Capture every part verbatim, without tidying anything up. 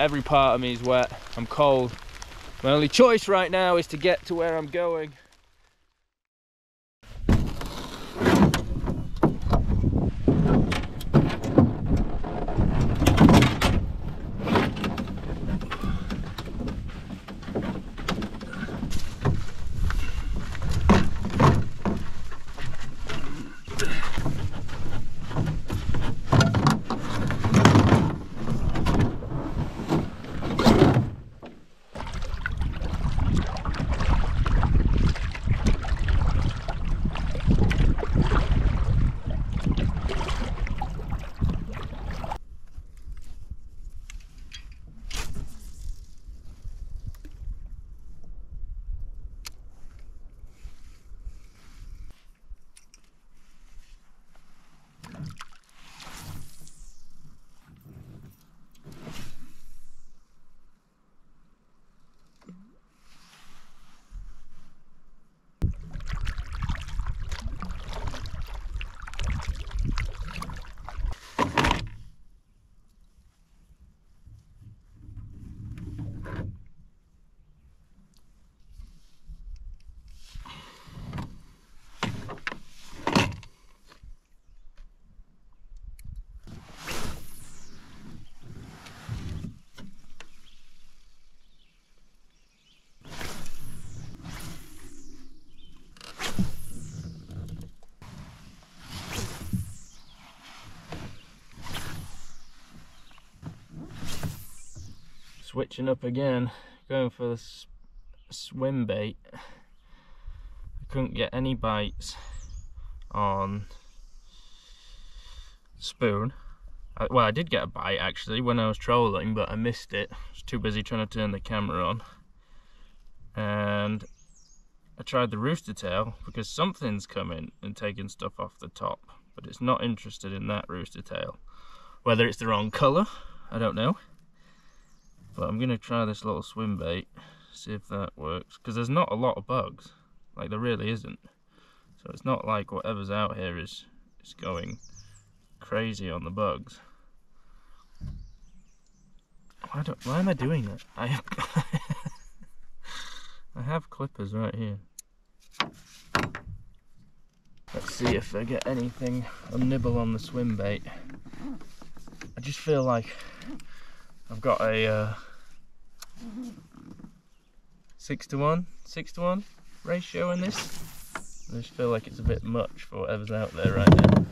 Every part of me is wet. I'm cold. My only choice right now is to get to where I'm going. Switching up again, going for the swim bait. I couldn't get any bites on spoon. I, well, I did get a bite actually when I was trolling, but I missed it. I was too busy trying to turn the camera on. And I tried the rooster tail because something's coming and taking stuff off the top, but it's not interested in that rooster tail. Whether it's the wrong colour, I don't know. But I'm gonna try this little swim bait, see if that works, because there's not a lot of bugs, like there really isn't. So it's not like whatever's out here is is going crazy on the bugs. Why don't? Why am I doing that? I have, I have clippers right here. Let's see if I get anything. I'll nibble on the swim bait. I just feel like I've got a uh, six to one, six to one ratio in this. I just feel like it's a bit much for whatever's out there right now.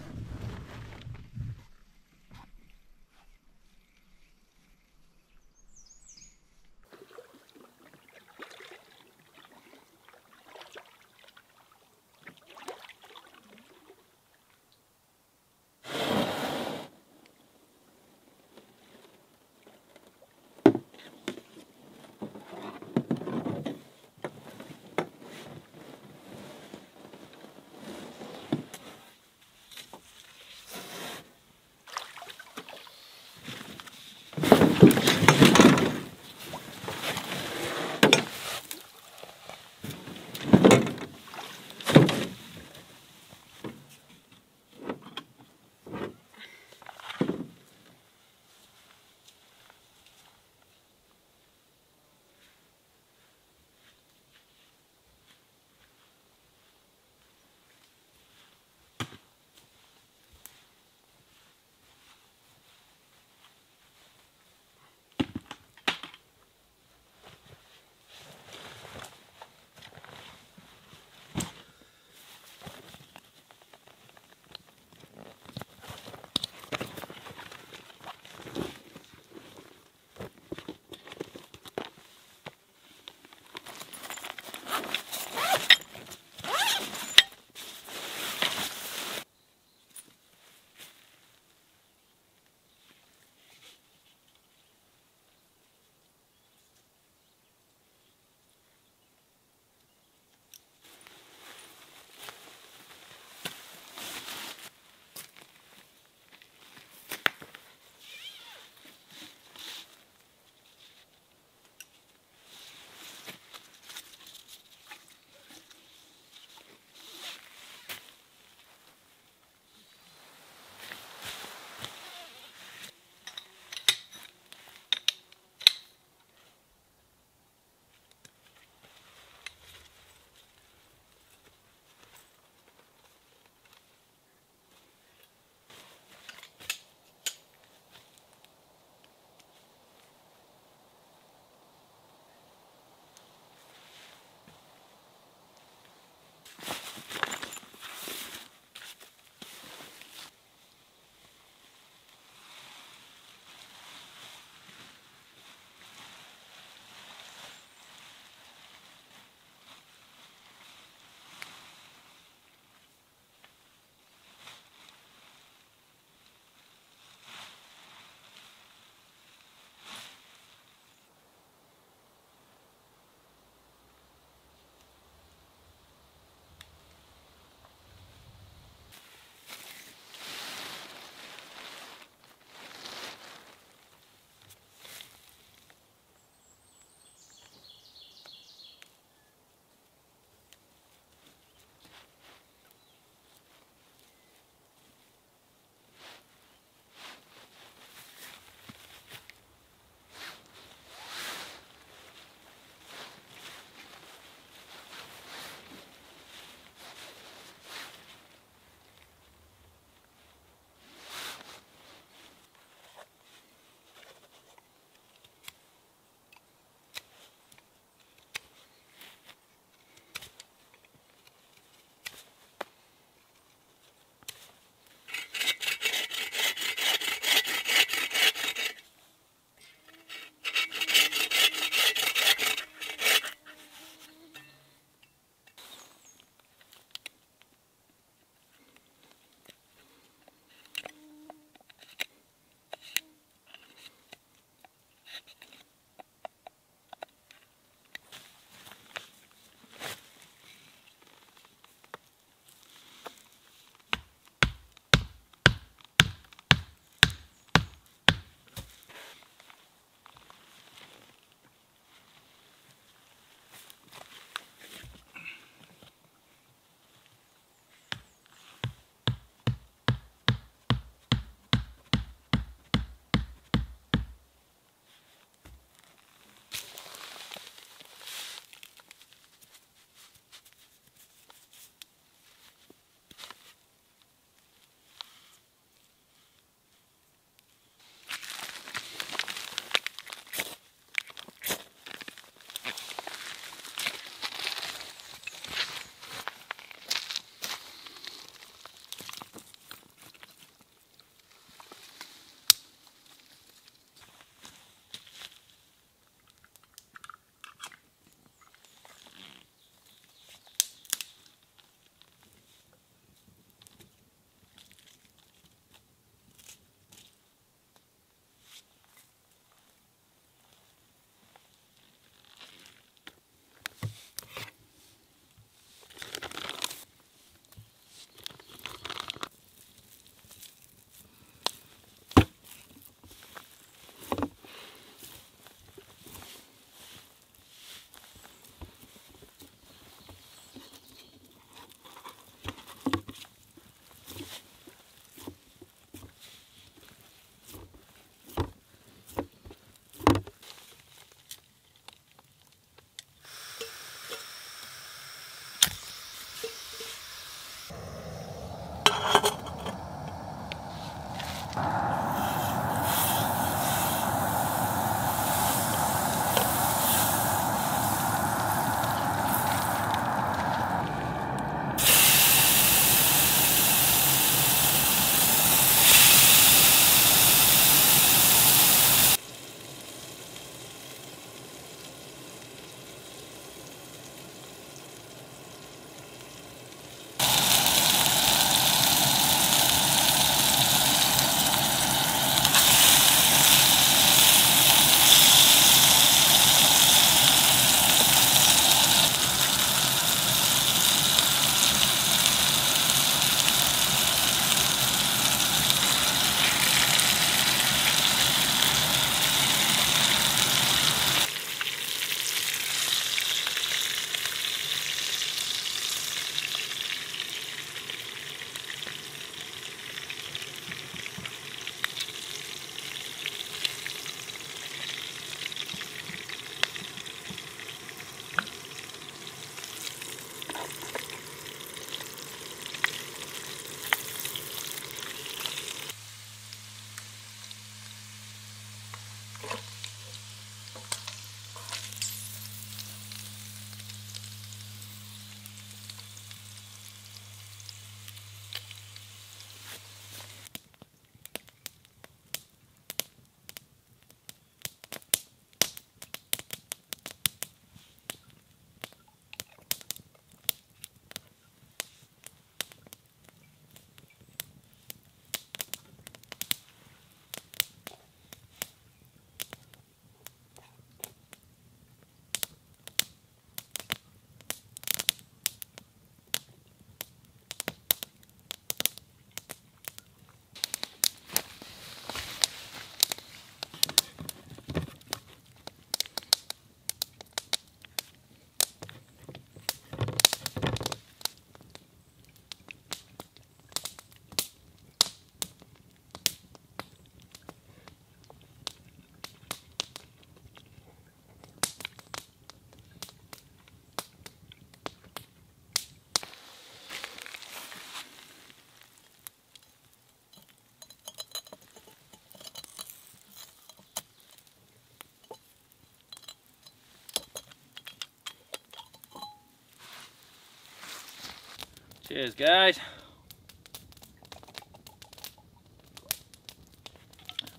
Cheers, guys.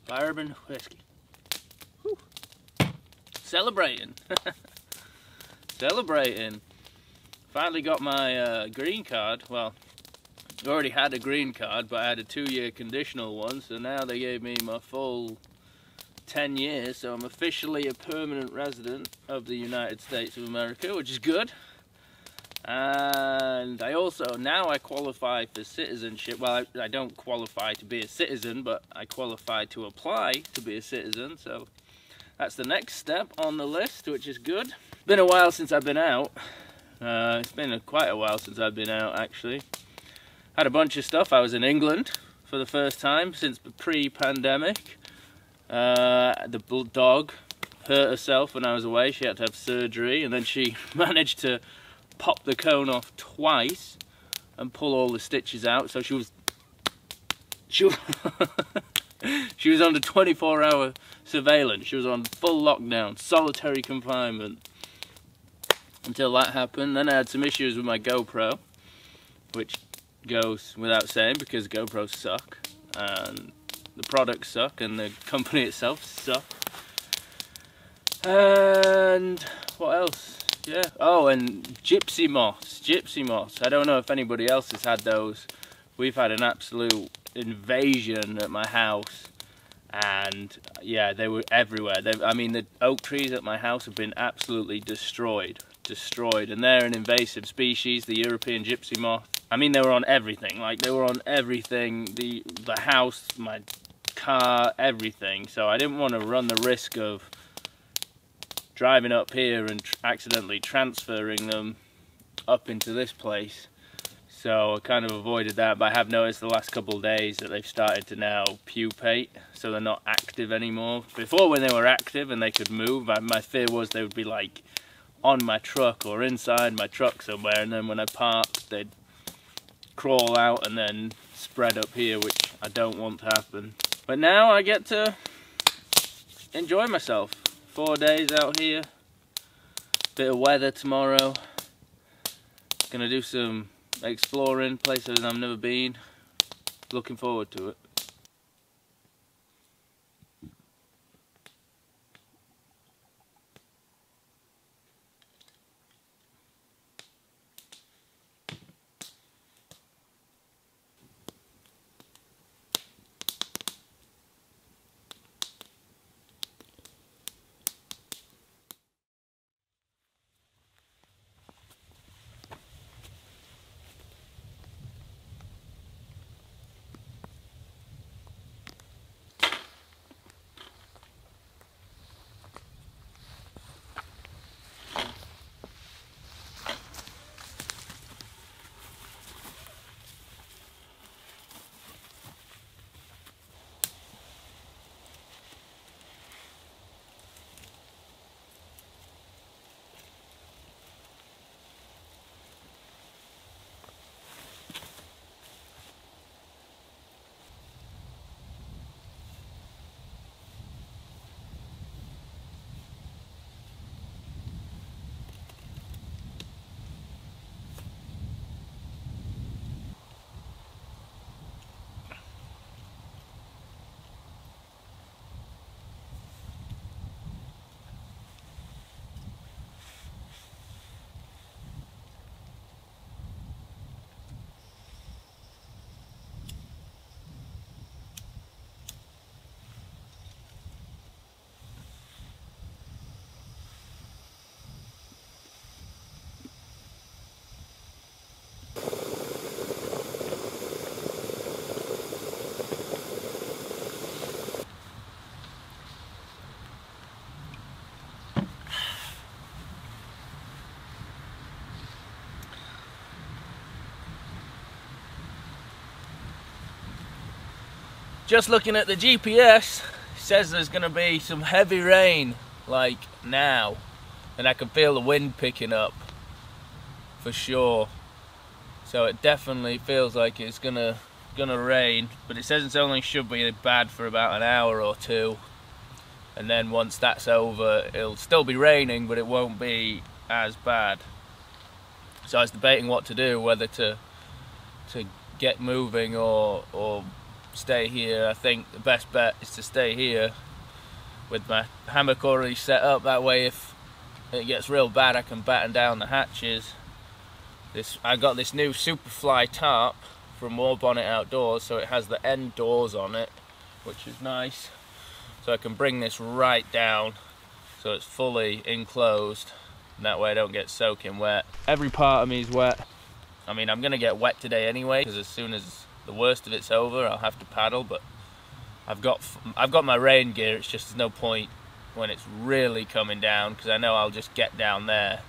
Bourbon whiskey. Whew. Celebrating. Celebrating. Finally got my uh, green card. Well, I already had a green card, but I had a two-year conditional one, so now they gave me my full ten years, so I'm officially a permanent resident of the United States of America, which is good. And I also, now I qualify for citizenship. Well, I, I don't qualify to be a citizen, but I qualify to apply to be a citizen, so that's the next step on the list, which is good. Been a while since I've been out. Uh, it's been a, quite a while since I've been out, actually. Had a bunch of stuff. I was in England for the first time since pre-pandemic. Uh, the dog hurt herself when I was away. She had to have surgery, and then she managed to pop the cone off twice and pull all the stitches out, so she was she was, she was under twenty-four hour surveillance. She was on full lockdown, solitary confinement, until that happened. Then I had some issues with my GoPro, which goes without saying because GoPros suck and the products suck and the company itself sucks. And what else? Yeah. Oh, and gypsy moths. Gypsy moths. I don't know if anybody else has had those. We've had an absolute invasion at my house, and yeah, they were everywhere. They, I mean, the oak trees at my house have been absolutely destroyed, destroyed, and they're an invasive species, the European gypsy moth. I mean, they were on everything. Like, they were on everything. The the house, my car, everything. So I didn't want to run the risk of driving up here and tr accidentally transferring them up into this place, so I kind of avoided that. But I have noticed the last couple of days that they've started to now pupate, so they're not active anymore. Before, when they were active and they could move, I, my fear was they would be like on my truck or inside my truck somewhere, and then when I parked they'd crawl out and then spread up here, which I don't want to happen. But now I get to enjoy myself. Four days out here, bit of weather tomorrow, gonna do some exploring, places I've never been, looking forward to it. Just looking at the G P S, it says there's going to be some heavy rain, like now, and I can feel the wind picking up, for sure. So it definitely feels like it's gonna gonna rain, but it says it's only should be bad for about an hour or two, and then once that's over, it'll still be raining, but it won't be as bad. So I was debating what to do, whether to to get moving or or stay here. I think the best bet is to stay here with my hammock already set up. That way, if it gets real bad, I can batten down the hatches. This I got this new Superfly tarp from Warbonnet Outdoors, so it has the end doors on it, which is nice. So I can bring this right down, so it's fully enclosed, and that way I don't get soaking wet. Every part of me is wet. I mean, I'm gonna get wet today anyway, because as soon as the worst of it's over, I'll have to paddle. But I've got I've got my rain gear. It's just there's no point when it's really coming down, because I know I'll just get down there,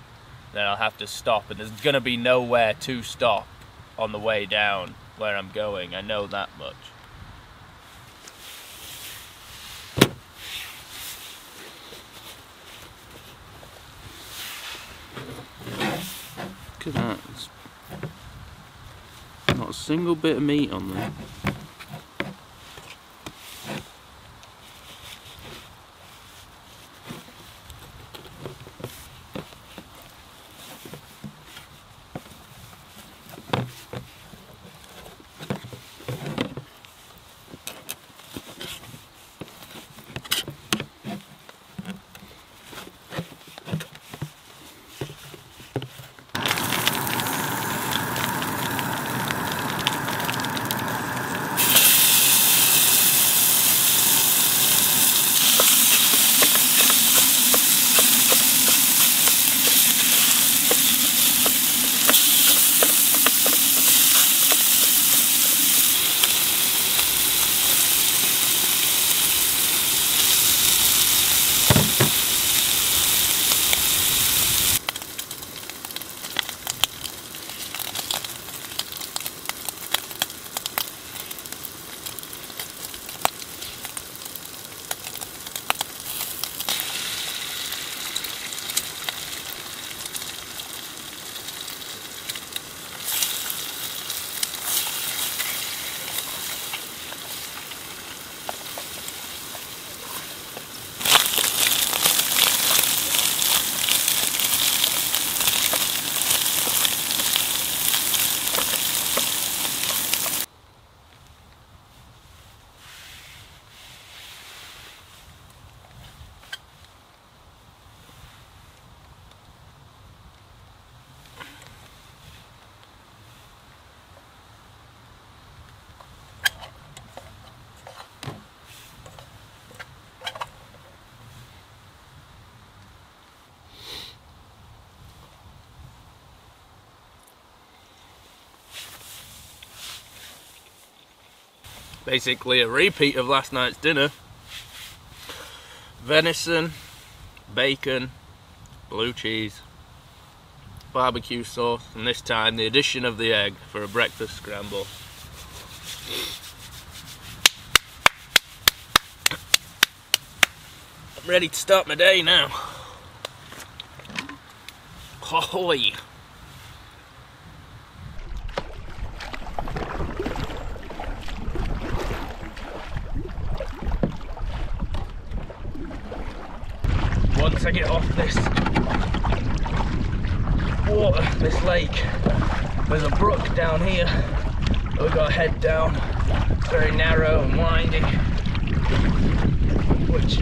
then I'll have to stop, and there's gonna be nowhere to stop on the way down where I'm going. I know that much. Look at that, it's not a single bit of meat on there. Basically a repeat of last night's dinner. Venison, bacon, blue cheese, barbecue sauce, and this time the addition of the egg for a breakfast scramble. I'm ready to start my day now. Ahoy! Once I get off this water, this lake, there's a brook down here. We've got to head down. It's very narrow and winding, which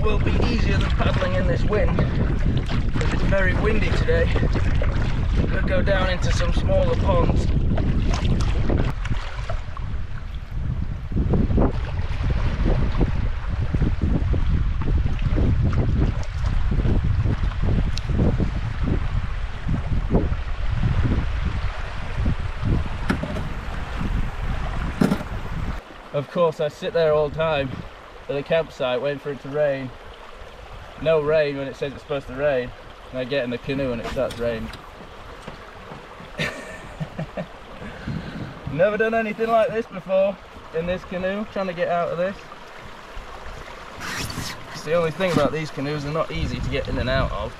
will be easier than paddling in this wind, because it's very windy today. We'll go down into some smaller ponds. Of course, I sit there all the time at the campsite waiting for it to rain. No rain when it says it's supposed to rain, and I get in the canoe and it starts raining. Never done anything like this before in this canoe, trying to get out of this. It's the only thing about these canoes, they're not easy to get in and out of.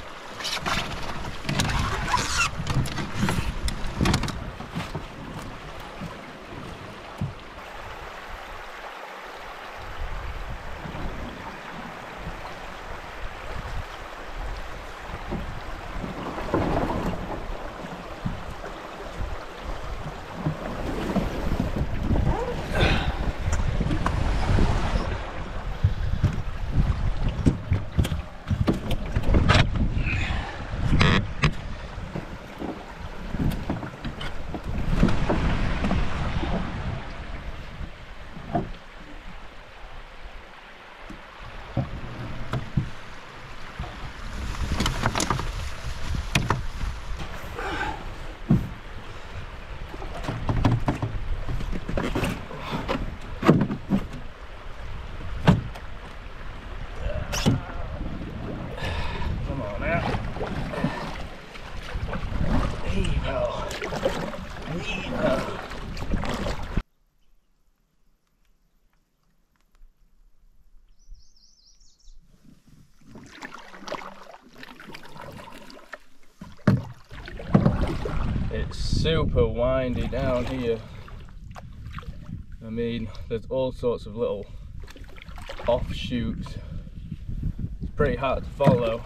super windy down here. I mean, there's all sorts of little offshoots. It's pretty hard to follow.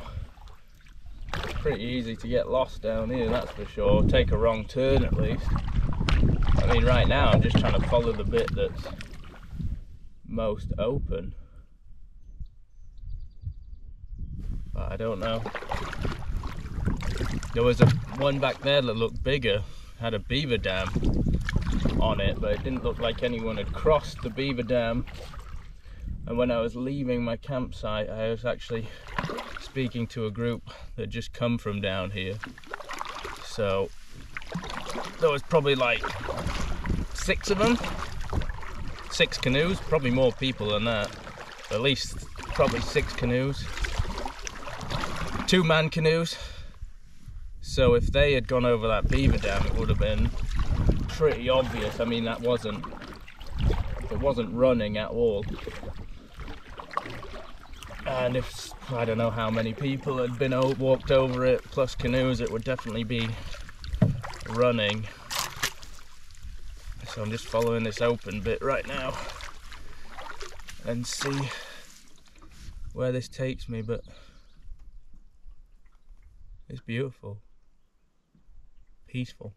It's pretty easy to get lost down here, that's for sure. Take a wrong turn at least. I mean, right now I'm just trying to follow the bit that's most open. But I don't know. There was a one back there that looked bigger, had a beaver dam on it, but it didn't look like anyone had crossed the beaver dam. And when I was leaving my campsite, I was actually speaking to a group that just come from down here. So there was probably like six of them, six canoes, probably more people than that, at least probably six canoes, two man canoes. So if they had gone over that beaver dam, it would have been pretty obvious. I mean, that wasn't, it wasn't running at all. And if, I don't know how many people had been walked over it, plus canoes, it would definitely be running. So I'm just following this open bit right now and see where this takes me, but it's beautiful, peaceful.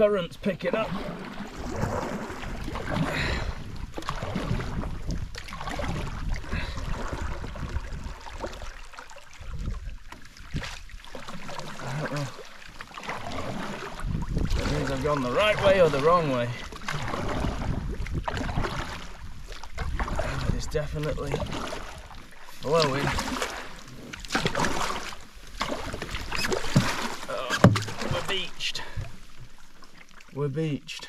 Current's picking up. I don't know. That means I've gone the right way or the wrong way. But it's definitely flowing. Oh, we're beached. We're beached.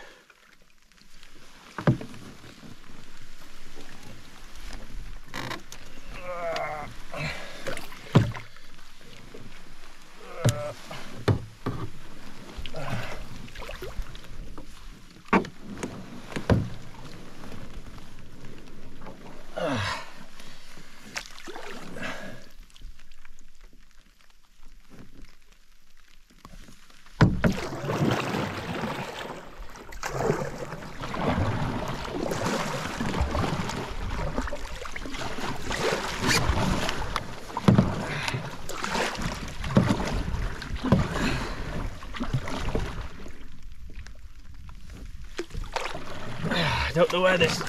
I don't know where this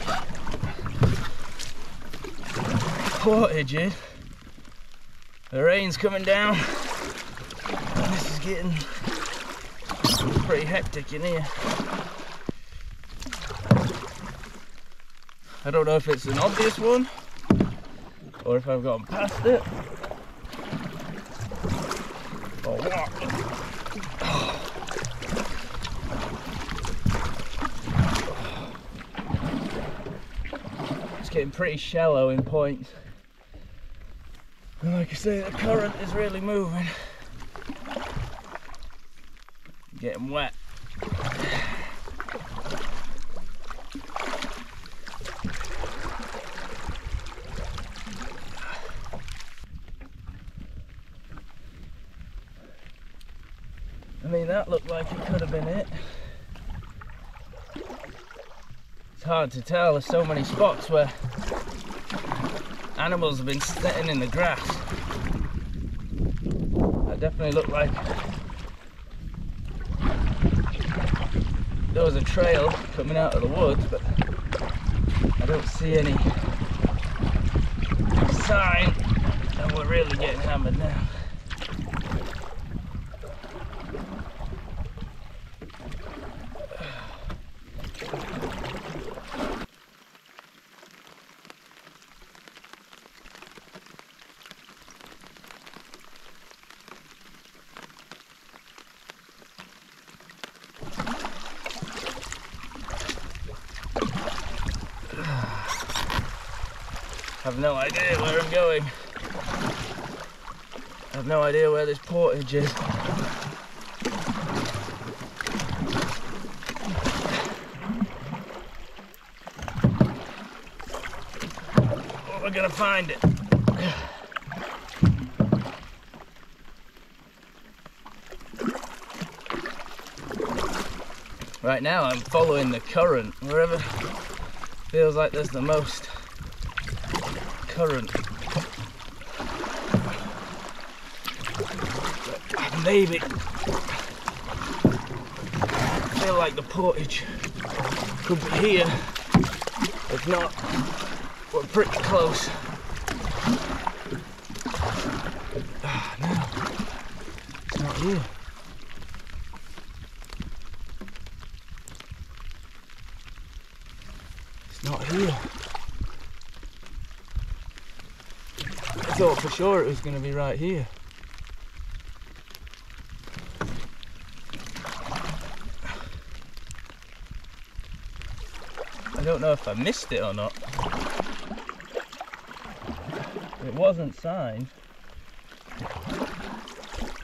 portage is. The rain's coming down and this is getting pretty hectic in here. I don't know if it's an obvious one or if I've gone past it or what. Getting pretty shallow in points, and like I say, the current is really moving. Getting wet. mean, that looked like it could have been it. It's hard to tell, there's so many spots where animals have been sitting in the grass. That definitely looked like there was a trail coming out of the woods, but I don't see any sign, and we're really getting hammered now. I have no idea where I'm going. I have no idea where this portage is. Oh, we're gonna find it. Right now I'm following the current, wherever feels like there's the most current. Maybe I feel like the portage could be here. If not, we're pretty close. Ah, no, it's not here. It's not here. I thought for sure it was going to be right here. I don't know if I missed it or not. It wasn't signed.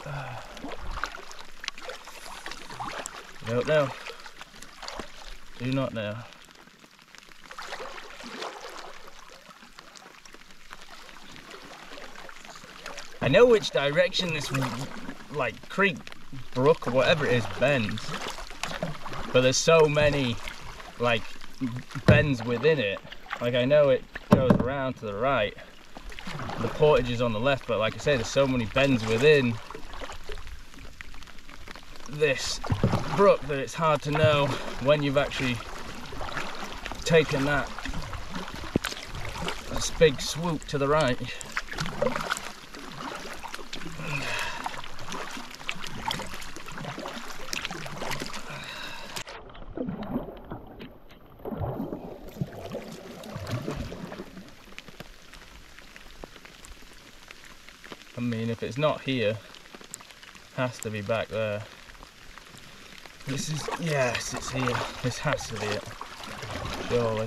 Uh, don't know. Do not know. I know which direction this, like, creek, brook, or whatever it is, bends. But there's so many, like, bends within it. Like, I know it goes around to the right. The portage is on the left, but like I say, there's so many bends within this brook that it's hard to know when you've actually taken that, that big swoop to the right. I mean, if it's not here, it has to be back there. This is, yes, it's here. This has to be it, surely.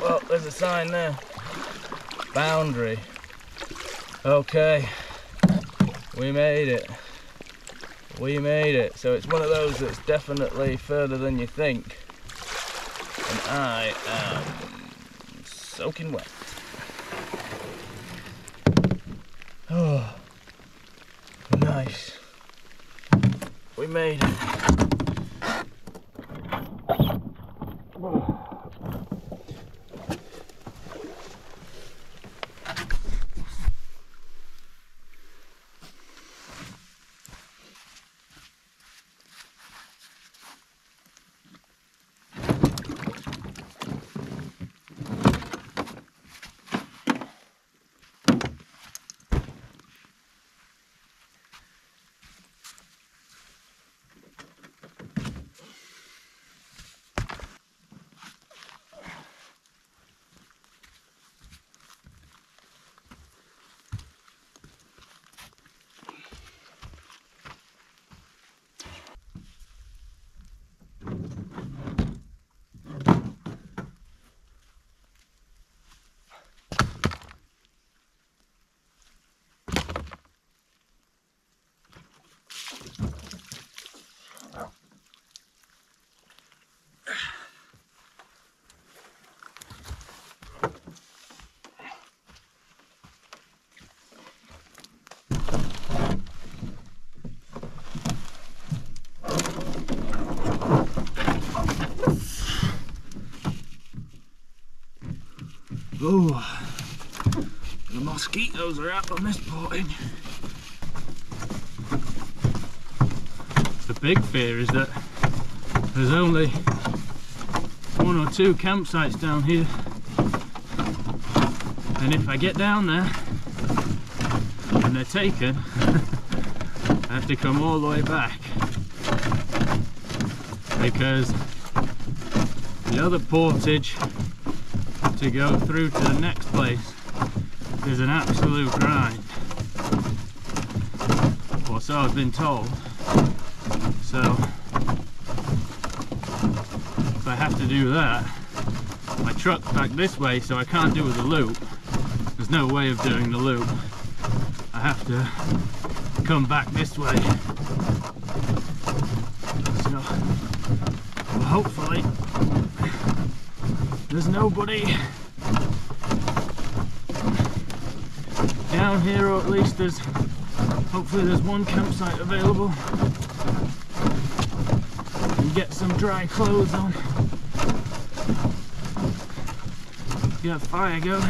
Well, there's a sign there. Boundary. Okay, we made it. We made it. So it's one of those that's definitely further than you think. And I am soaking wet. Oh, nice. We made it. Oh, the mosquitoes are out on this portage. The big fear is that there's only one or two campsites down here, and if I get down there and they're taken, I have to come all the way back, because the other portage to go through to the next place is an absolute grind, or so I've been told. So if I have to do that, my truck's back this way, so I can't do the loop. There's no way of doing the loop. I have to come back this way. So hopefully there's nobody down here, or at least there's, hopefully there's one campsite available. And get some dry clothes on. Get a fire going.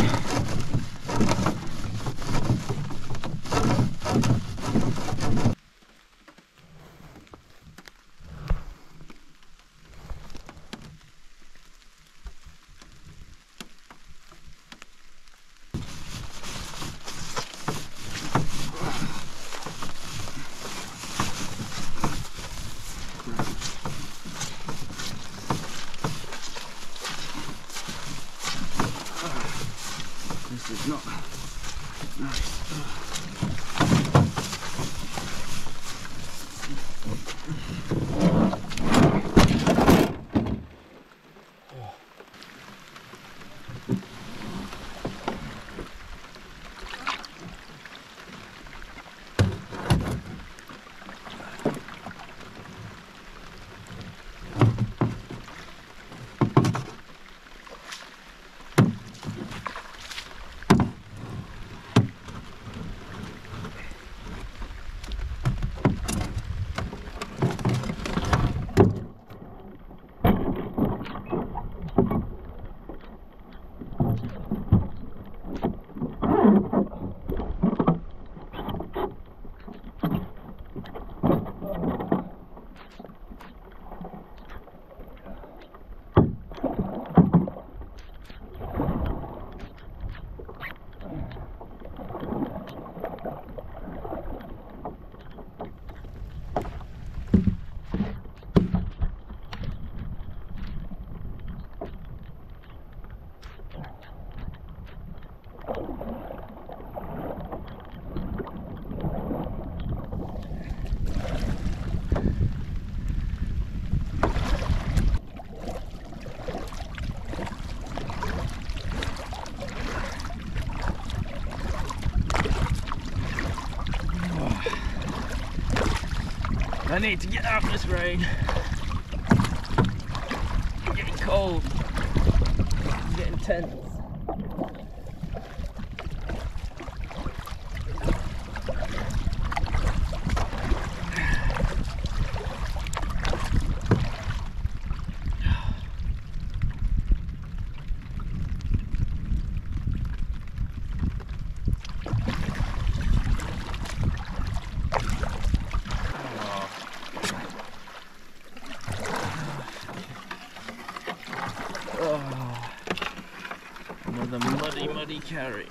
I need to get out of this rain. I'm getting cold. I'm getting tense. Carry.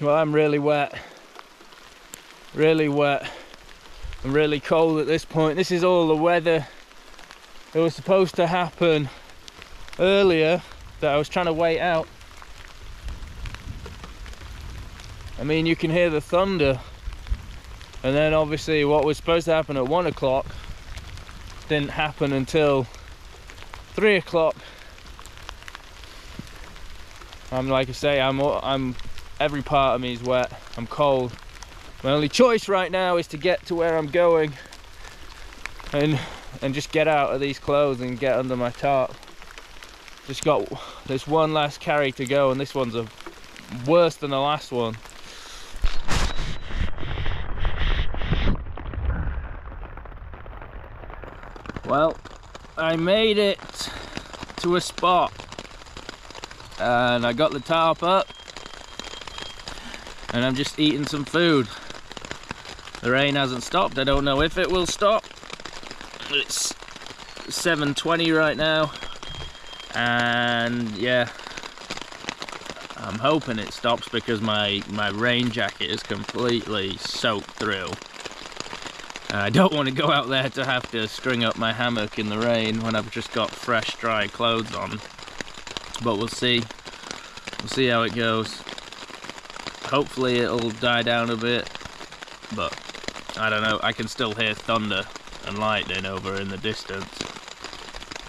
Well, I'm really wet, really wet, I'm really cold at this point. This is all the weather. It was supposed to happen earlier that I was trying to wait out. I mean, you can hear the thunder, and then obviously what was supposed to happen at one o'clock didn't happen until three o'clock. I'm like I say, I'm I'm every part of me is wet. I'm cold. My only choice right now is to get to where I'm going, and and just get out of these clothes and get under my tarp. Just got this one last carry to go, and this one's a worse than the last one. Well, I made it to a spot and I got the tarp up and I'm just eating some food. The rain hasn't stopped. I don't know if it will stop. It's seven twenty right now and yeah, I'm hoping it stops because my my rain jacket is completely soaked through. I don't want to go out there to have to string up my hammock in the rain when I've just got fresh, dry clothes on. But we'll see. We'll see how it goes. Hopefully it'll die down a bit. But I don't know. I can still hear thunder and lightning over in the distance.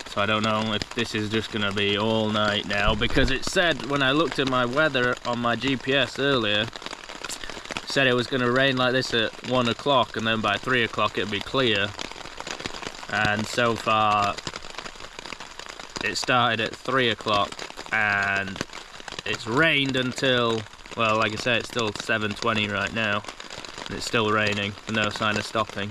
So I don't know if this is just going to be all night now. Because it said, when I looked at my weather on my G P S earlier, said it was going to rain like this at one o'clock and then by three o'clock it'd be clear. And so far it started at three o'clock and it's rained until, well, like I say, it's still seven twenty right now and it's still raining, no sign of stopping.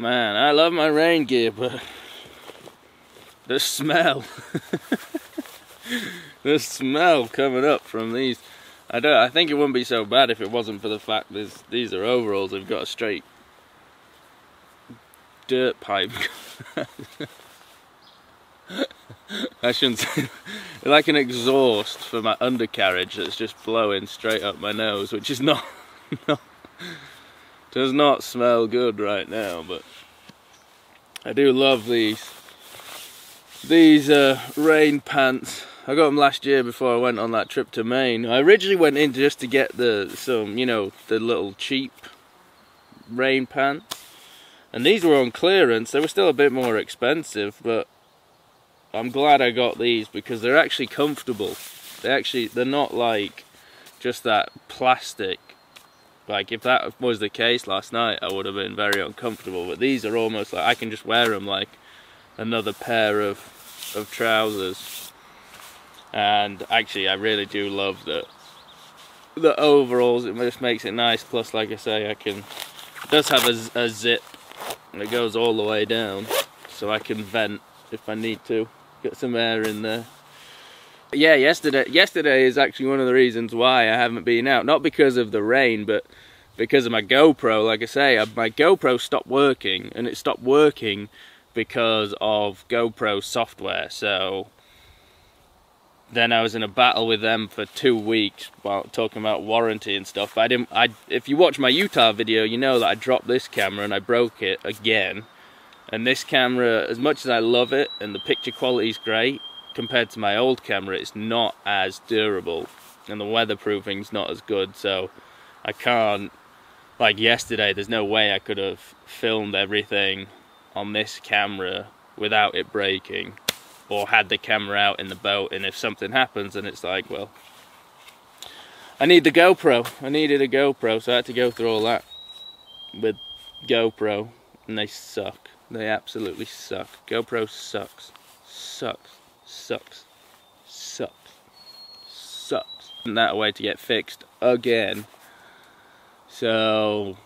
Man, I love my rain gear, but the smell, the smell coming up from these, I don't, I think it wouldn't be so bad if it wasn't for the fact that these are overalls, they've got a straight dirt pipe. I shouldn't say, like an exhaust for my undercarriage that's just blowing straight up my nose, which is not, not does not smell good right now, but I do love these these uh, rain pants. I got them last year before I went on that trip to Maine. I originally went in just to get the some, you know, the little cheap rain pants, and these were on clearance. They were still a bit more expensive, but I'm glad I got these because they're actually comfortable. They actually, they're not like just that plastic Like, if that was the case last night, I would have been very uncomfortable. But these are almost like, I can just wear them like another pair of, of trousers. And actually, I really do love the, the overalls. It just makes it nice. Plus, like I say, I can, it does have a, a zip, and it goes all the way down. So I can vent if I need to. Get some air in there. Yeah, yesterday yesterday is actually one of the reasons why I haven't been out. Not because of the rain, but because of my GoPro. Like I say, my GoPro stopped working, and it stopped working because of GoPro software. So then I was in a battle with them for two weeks while talking about warranty and stuff. But I didn't. I if you watch my Utah video, you know that I dropped this camera and I broke it again. And this camera, as much as I love it and the picture quality is great, compared to my old camera, it's not as durable and the weatherproofing's not as good. So I can't, like yesterday, there's no way I could have filmed everything on this camera without it breaking, or had the camera out in the boat, and if something happens, and it's like, well, I need the GoPro. I needed a GoPro, so I had to go through all that with GoPro, and they suck. They absolutely suck. GoPro sucks. Sucks. Sucks, sucks, sucks. And that way to get fixed again. So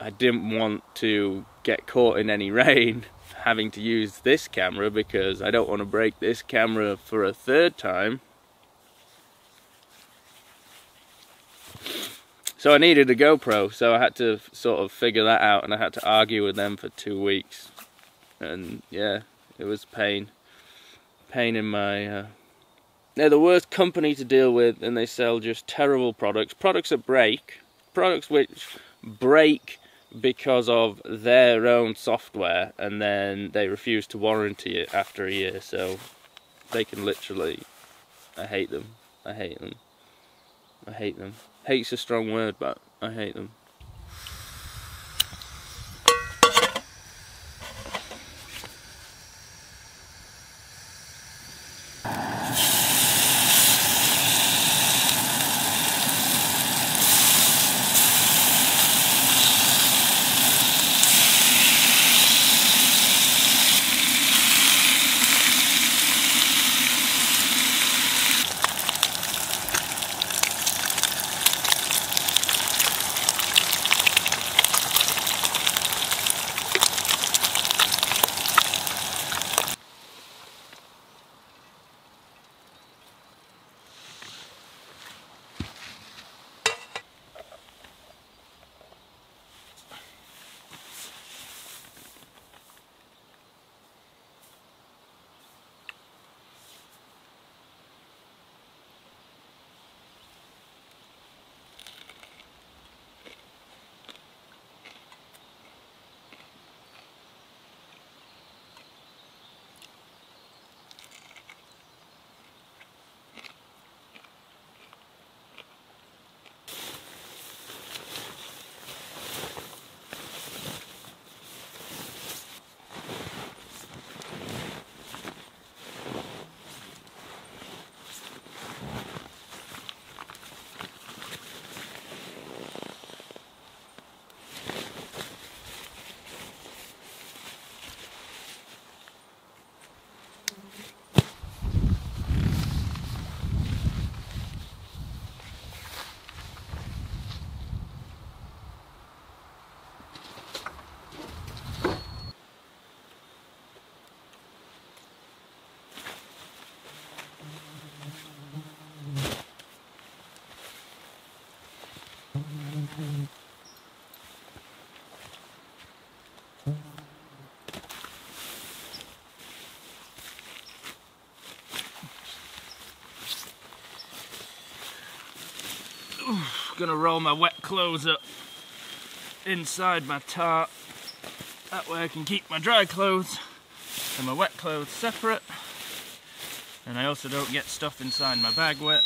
I didn't want to get caught in any rain having to use this camera, because I don't want to break this camera for a third time. So I needed a GoPro, so I had to sort of figure that out, and I had to argue with them for two weeks. And yeah, it was pain. Pain in my... Uh... They're the worst company to deal with, and they sell just terrible products. Products that break. Products which break because of their own software, and then they refuse to warranty it after a year. So they can literally... I hate them. I hate them. I hate them. Hate's a strong word, but I hate them. Gonna roll my wet clothes up inside my tarp. That way I can keep my dry clothes and my wet clothes separate, and I also don't get stuff inside my bag wet.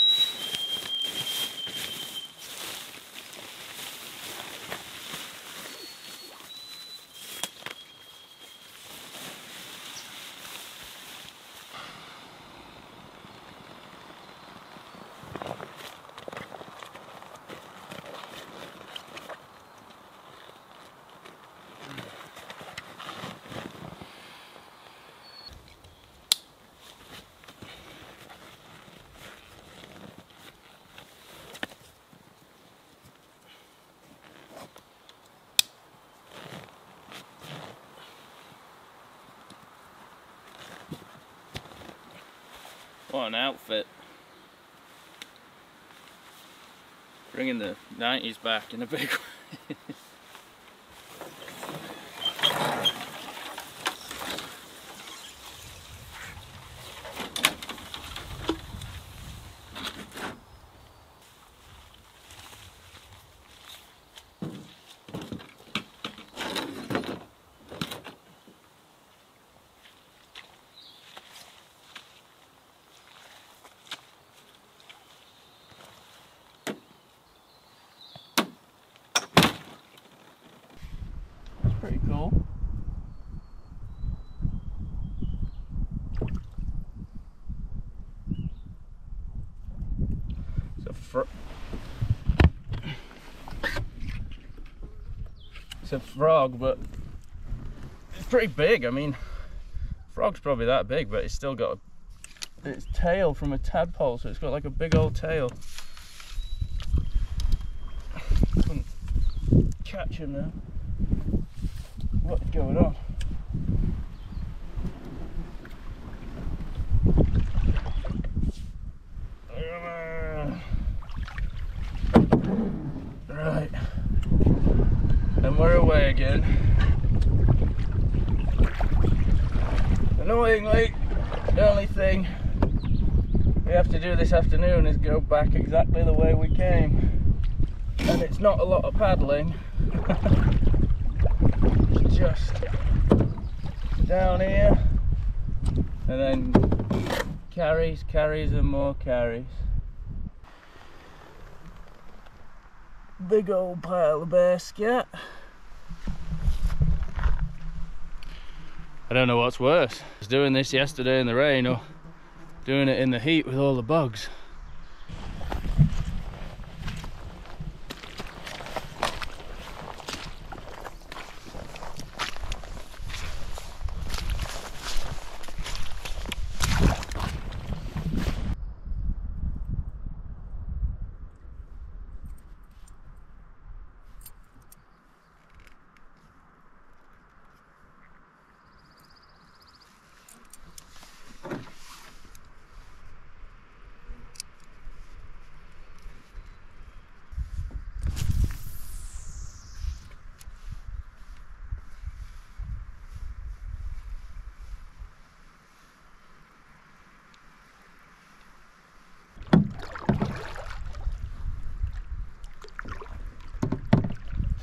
What an outfit. Bringing the nineties back in a big way. Pretty cool. So for it's a frog, but it's pretty big. I mean, frog's probably that big, but it's still got a, its tail from a tadpole, so it's got like a big old tail. Couldn't catch him now. What's going on? Right, and we're away again. Annoyingly, the only thing we have to do this afternoon is go back exactly the way we came, and it's not a lot of paddling. Just down here, and then carries, carries, and more carries. Big old pile of bear scat. I don't know what's worse. I was doing this yesterday in the rain, or doing it in the heat with all the bugs.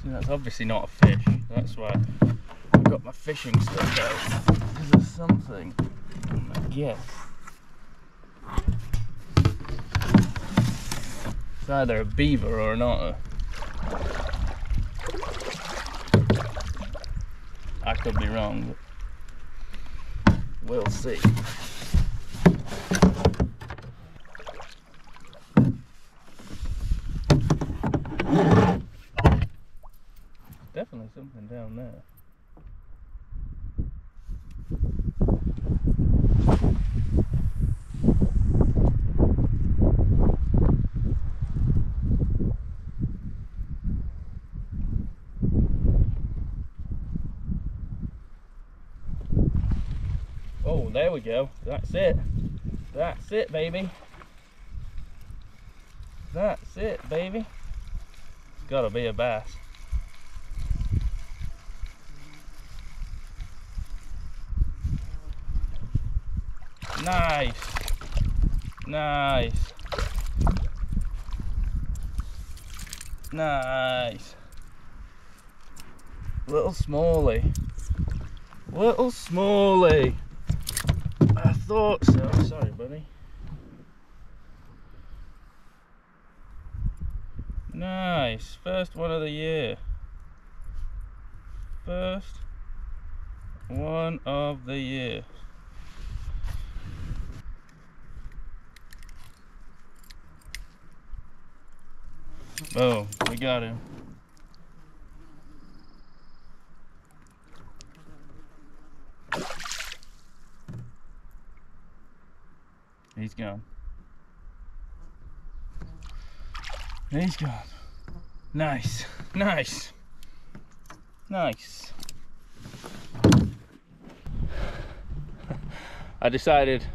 That's obviously not a fish, that's why I've got my fishing stuff out. Because there's something, I guess. It's either a beaver or an otter. I could be wrong, but we'll see. Definitely something down there. Oh, there we go. That's it. That's it, baby. That's it, baby. It's gotta be a bass. Nice, nice, nice. Little smallie, little smallie. I thought so. Sorry, buddy. Nice, first one of the year. First one of the year. Oh, we got him. He's gone. He's gone. Nice, nice, nice. I decided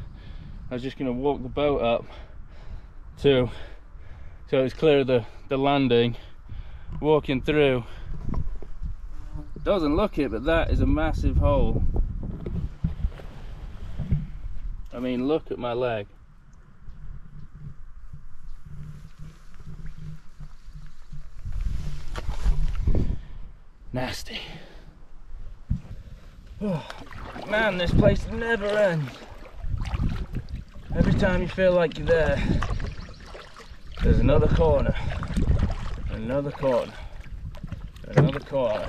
I was just going to walk the boat up to so it's clear of the, the landing. Walking through, doesn't look it, but that is a massive hole. I mean, look at my leg. Nasty. Oh, man, this place never ends. Every time you feel like you're there, there's another corner, another corner, another corner.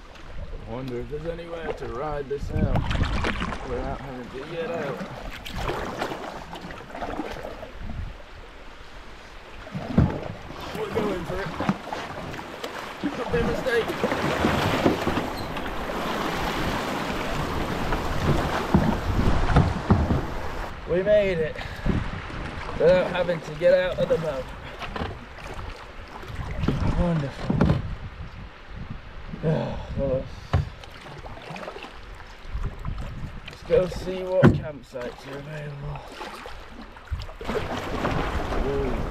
I wonder if there's any way to ride this out without having to get out. We're going for it. Could be a mistake. We made it without having to get out of the boat. Wonderful. Oh, well, let's go see what campsites are available. Whoa.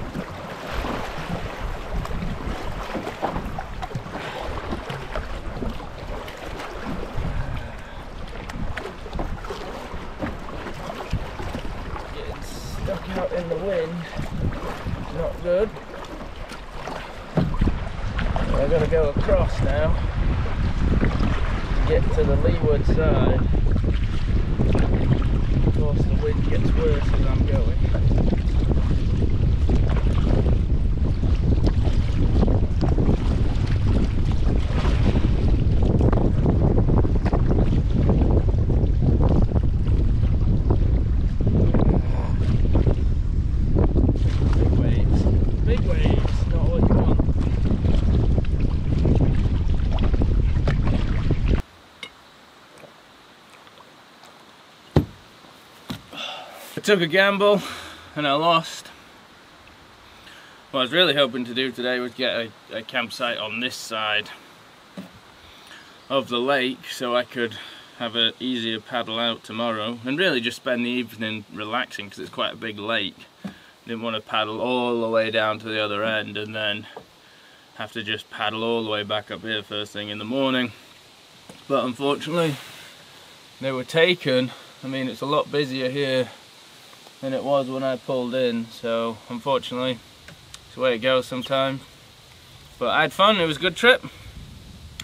Out in the wind, not good. So I've got to go across now to get to the leeward side. Of course, the wind gets worse as I'm going. I took a gamble and I lost. What I was really hoping to do today was get a, a campsite on this side of the lake so I could have an easier paddle out tomorrow and really just spend the evening relaxing because it's quite a big lake. Didn't want to paddle all the way down to the other end and then have to just paddle all the way back up here first thing in the morning. But unfortunately they were taken. I mean, it's a lot busier here than it was when I pulled in, so unfortunately it's the way it goes sometimes. But I had fun, it was a good trip.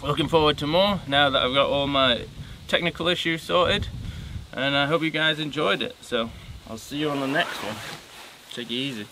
Looking forward to more now that I've got all my technical issues sorted, and I hope you guys enjoyed it. So I'll see you on the next one. Take it easy.